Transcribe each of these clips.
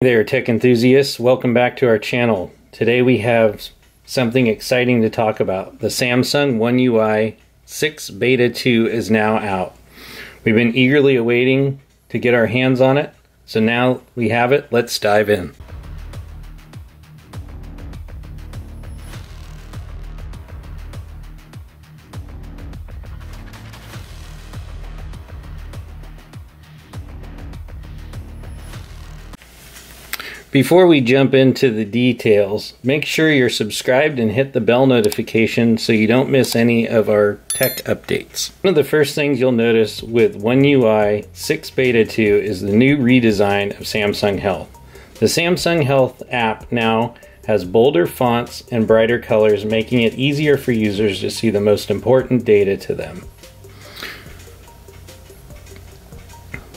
Hey there, tech enthusiasts. Welcome back to our channel. Today we have something exciting to talk about. The Samsung One UI 6 Beta 2 is now out. We've been eagerly awaiting to get our hands on it, so now we have it. Let's dive in. Before we jump into the details, make sure you're subscribed and hit the bell notification so you don't miss any of our tech updates. One of the first things you'll notice with One UI 6 Beta 2 is the new redesign of Samsung Health. The Samsung Health app now has bolder fonts and brighter colors, making it easier for users to see the most important data to them.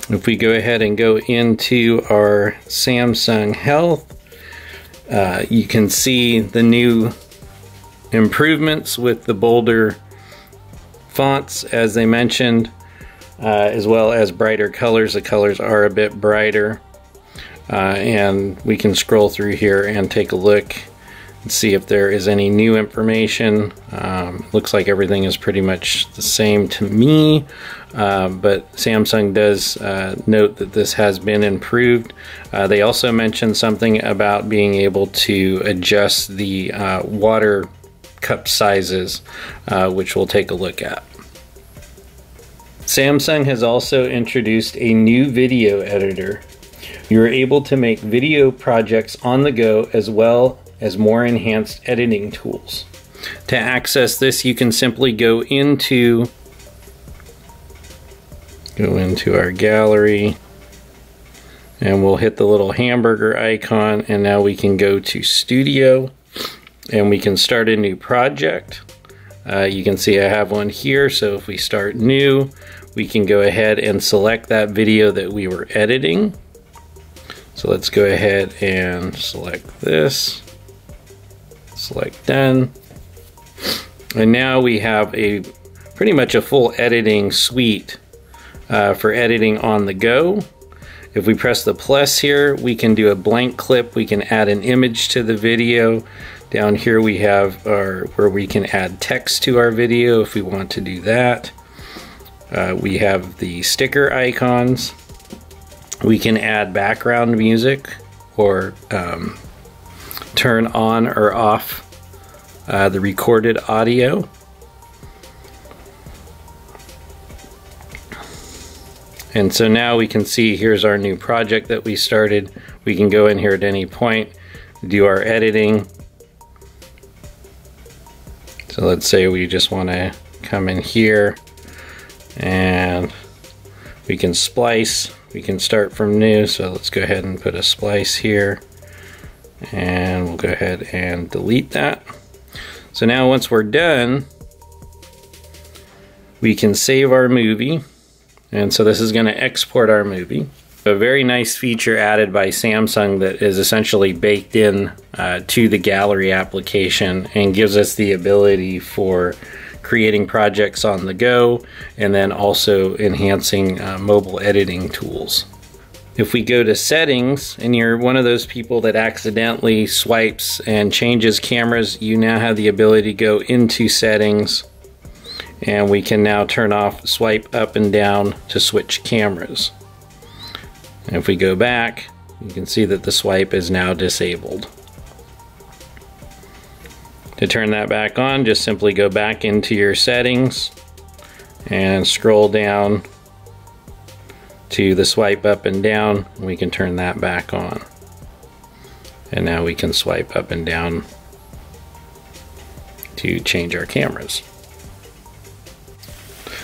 If we go ahead and go into our Samsung Health, you can see the new improvements with the bolder fonts, as they mentioned, as well as brighter colors. The colors are a bit brighter, and we can scroll through here and take a look and see if there is any new information. Looks like everything is pretty much the same to me, but Samsung does note that this has been improved. They also mentioned something about being able to adjust the water cup sizes, which we'll take a look at. Samsung has also introduced a new video editor. You're able to make video projects on the go, as well as more enhanced editing tools. To access this, you can simply go into our gallery, and we'll hit the little hamburger icon, and now we can go to Studio, and we can start a new project. You can see I have one here, so if we start new, we can go ahead and select that video that we were editing. So let's go ahead and select this. Select done, and now we have a pretty much a full editing suite for editing on the go. If we press the plus here, we can do a blank clip, we can add an image to the video. Down here we have our where we can add text to our video if we want to do that. We have the sticker icons, we can add background music or turn on or off the recorded audio. And so now we can see here's our new project that we started. We can go in here at any point, do our editing. So let's say we just want to come in here, and we can splice, we can start from new. So let's go ahead and put a splice here, and we'll go ahead and delete that. So now once we're done, we can save our movie, and so this is going to export our movie. A very nice feature added by Samsung that is essentially baked in to the gallery application, and gives us the ability for creating projects on the go, and then also enhancing mobile editing tools. If we go to settings, and you're one of those people that accidentally swipes and changes cameras, you now have the ability to go into settings, and we can now turn off swipe up and down to switch cameras. And if we go back, you can see that the swipe is now disabled. To turn that back on, just simply go back into your settings and scroll down to the swipe up and down, and we can turn that back on. And now we can swipe up and down to change our cameras.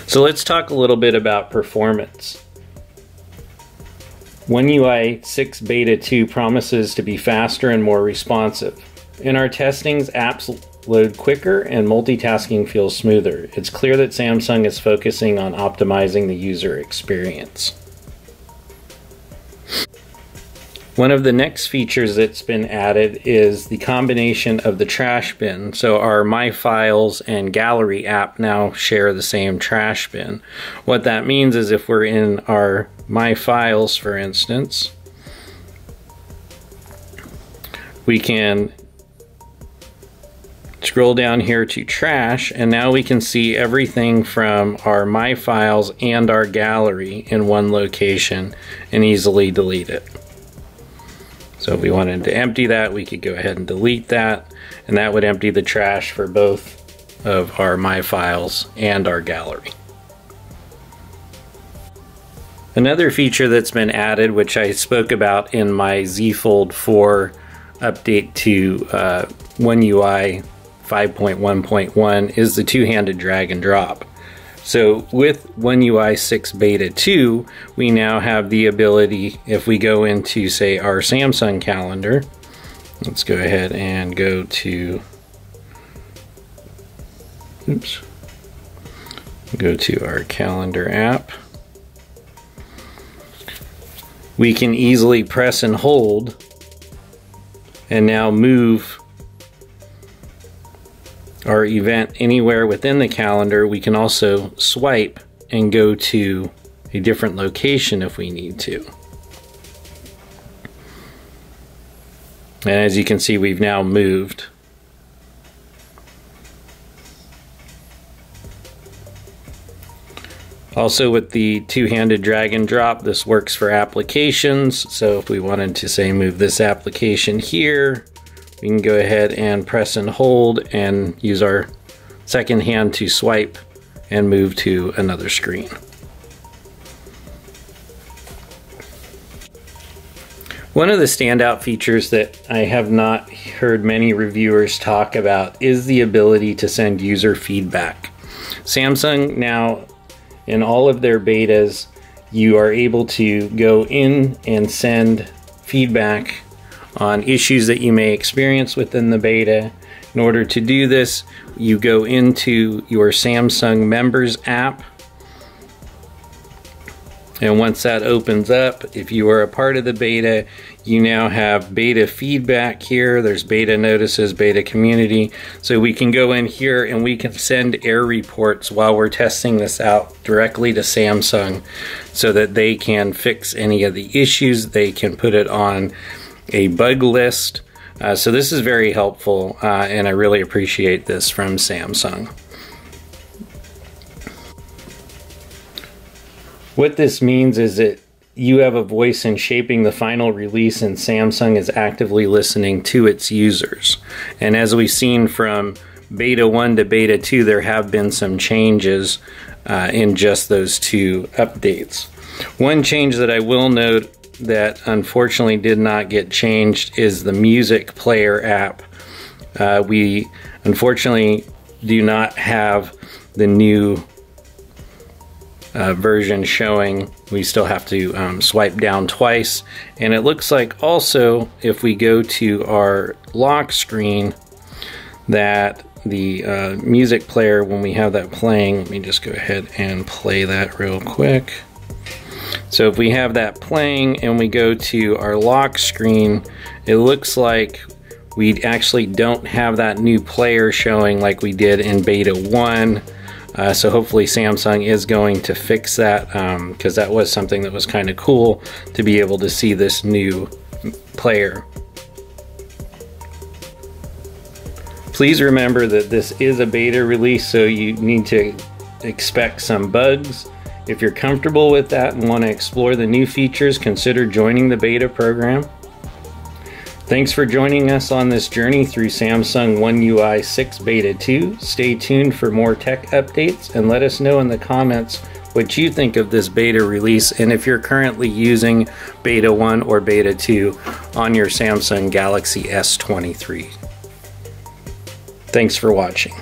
So let's talk a little bit about performance. One UI 6 Beta 2 promises to be faster and more responsive. In our testings, apps load quicker and multitasking feels smoother. It's clear that Samsung is focusing on optimizing the user experience. One of the next features that's been added is the combination of the trash bin. So our My Files and Gallery app now share the same trash bin. What that means is if we're in our My Files, for instance, we can scroll down here to trash, and now we can see everything from our My Files and our gallery in one location and easily delete it. So if we wanted to empty that, we could go ahead and delete that, and that would empty the trash for both of our My Files and our gallery. Another feature that's been added, which I spoke about in my Z Fold 4 update to One UI 5.1.1, is the two-handed drag and drop. So with One UI 6 Beta 2, we now have the ability, if we go into, say, our Samsung calendar, let's go ahead and go to, oops, go to our calendar app. We can easily press and hold and now move our event anywhere within the calendar. We can also swipe and go to a different location if we need to. And as you can see, we've now moved. Also with the two-handed drag and drop, this works for applications. So if we wanted to, say, move this application here, we can go ahead and press and hold and use our second hand to swipe and move to another screen. One of the standout features that I have not heard many reviewers talk about is the ability to send user feedback. Samsung now, in all of their betas, you are able to go in and send feedback on issues that you may experience within the beta. In order to do this, you go into your Samsung Members app. And once that opens up, if you are a part of the beta, you now have beta feedback here. There's beta notices, beta community. So we can go in here and we can send error reports while we're testing this out directly to Samsung so that they can fix any of the issues. They can put it on a bug list. So this is very helpful, and I really appreciate this from Samsung. What this means is that you have a voice in shaping the final release, and Samsung is actively listening to its users. And as we've seen from Beta 1 to Beta 2, there have been some changes in just those two updates. One change that I will note that unfortunately did not get changed is the music player app. We unfortunately do not have the new version showing. We still have to swipe down twice, and it looks like also if we go to our lock screen that the music player, when we have that playing, let me just go ahead and play that real quick. So if we have that playing and we go to our lock screen, it looks like we actually don't have that new player showing like we did in Beta 1. So hopefully Samsung is going to fix that, because that was something that was kind of cool to be able to see this new player. Please remember that this is a beta release, so you need to expect some bugs. If you're comfortable with that and want to explore the new features, consider joining the beta program. Thanks for joining us on this journey through Samsung One UI 6 Beta 2. Stay tuned for more tech updates, and let us know in the comments what you think of this beta release and if you're currently using Beta 1 or Beta 2 on your Samsung Galaxy S23. Thanks for watching.